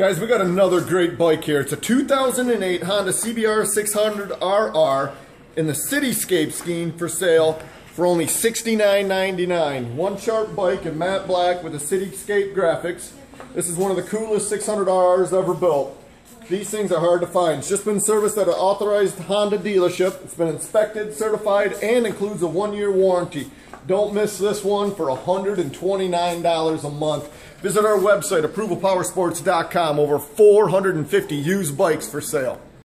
Guys, we got another great bike here. It's a 2008 Honda CBR 600RR in the Cityscape scheme for sale for only $69.99. One sharp bike in matte black with the Cityscape graphics. This is one of the coolest 600RRs ever built. These things are hard to find. It's just been serviced at an authorized Honda dealership. It's been inspected, certified, and includes a 1-year warranty. Don't miss this one for $129 a month. Visit our website, ApprovalPowersports.com. Over 450 used bikes for sale.